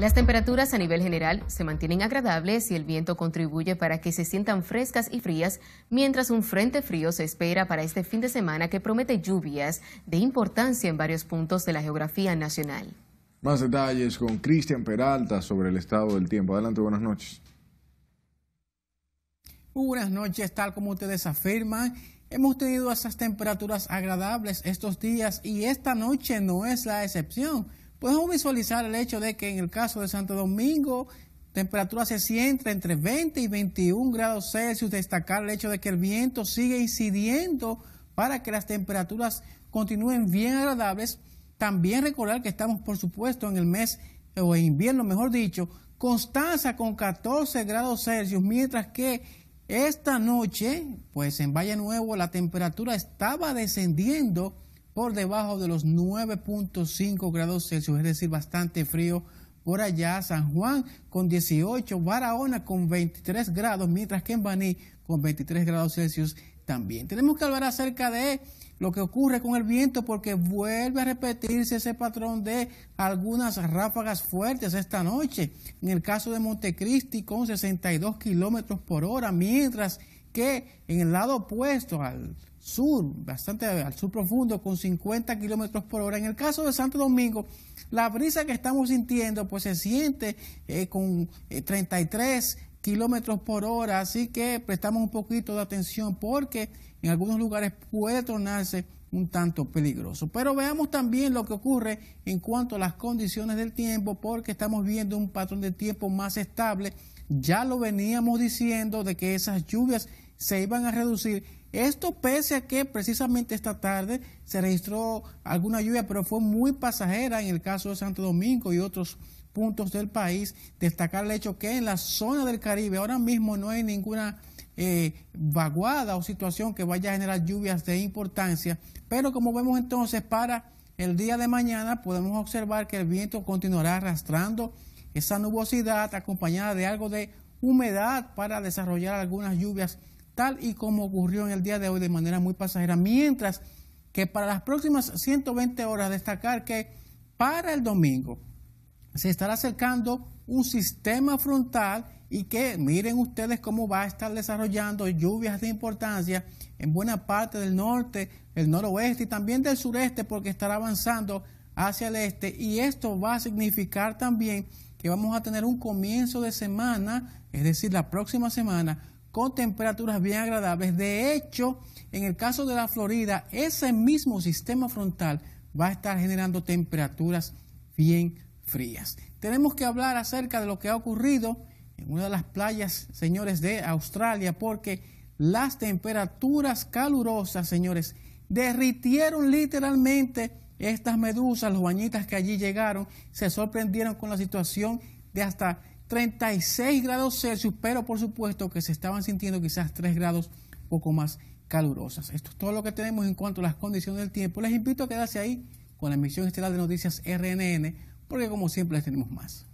Las temperaturas a nivel general se mantienen agradables y el viento contribuye para que se sientan frescas y frías, mientras un frente frío se espera para este fin de semana que promete lluvias de importancia en varios puntos de la geografía nacional. Más detalles con Cristian Peralta sobre el estado del tiempo. Adelante, buenas noches. Buenas noches, tal como ustedes afirman, hemos tenido esas temperaturas agradables estos días y esta noche no es la excepción. Podemos visualizar el hecho de que en el caso de Santo Domingo, temperatura se siente entre 20 y 21 grados Celsius, destacar el hecho de que el viento sigue incidiendo para que las temperaturas continúen bien agradables. También recordar que estamos, por supuesto, en el mes, o invierno, mejor dicho, Constanza con 14 grados Celsius, mientras que esta noche, pues en Valle Nuevo, la temperatura estaba descendiendo por debajo de los 9.5 grados Celsius, es decir, bastante frío por allá. San Juan con 18, Barahona con 23 grados, mientras que en Baní con 23 grados Celsius también. Tenemos que hablar acerca de lo que ocurre con el viento porque vuelve a repetirse ese patrón de algunas ráfagas fuertes esta noche. En el caso de Montecristi con 62 kilómetros por hora, mientras que en el lado opuesto al sur, bastante al sur profundo, con 50 kilómetros por hora. En el caso de Santo Domingo, la brisa que estamos sintiendo pues se siente con 33 kilómetros por hora, así que prestamos un poquito de atención porque en algunos lugares puede tornarse un tanto peligroso. Pero veamos también lo que ocurre en cuanto a las condiciones del tiempo, porque estamos viendo un patrón de tiempo más estable. Ya lo veníamos diciendo de que esas lluvias se iban a reducir. Esto pese a que precisamente esta tarde se registró alguna lluvia, pero fue muy pasajera en el caso de Santo Domingo y otros puntos del país. Destacar el hecho que en la zona del Caribe ahora mismo no hay ninguna vaguada o situación que vaya a generar lluvias de importancia, pero como vemos entonces para el día de mañana podemos observar que el viento continuará arrastrando esa nubosidad acompañada de algo de humedad para desarrollar algunas lluvias, tal y como ocurrió en el día de hoy de manera muy pasajera, mientras que para las próximas 120 horas destacar que para el domingo se estará acercando un sistema frontal y que miren ustedes cómo va a estar desarrollando lluvias de importancia en buena parte del norte, el noroeste y también del sureste, porque estará avanzando hacia el este, y esto va a significar también que vamos a tener un comienzo de semana, es decir, la próxima semana, con temperaturas bien agradables. De hecho, en el caso de la Florida, ese mismo sistema frontal va a estar generando temperaturas bien frías. Tenemos que hablar acerca de lo que ha ocurrido en una de las playas, señores, de Australia, porque las temperaturas calurosas, señores, derritieron literalmente estas medusas. Los bañistas que allí llegaron se sorprendieron con la situación de hasta 36 grados Celsius, pero por supuesto que se estaban sintiendo quizás 3 grados poco más calurosas. Esto es todo lo que tenemos en cuanto a las condiciones del tiempo. Les invito a quedarse ahí con la emisión estelar de Noticias RNN, porque como siempre les tenemos más.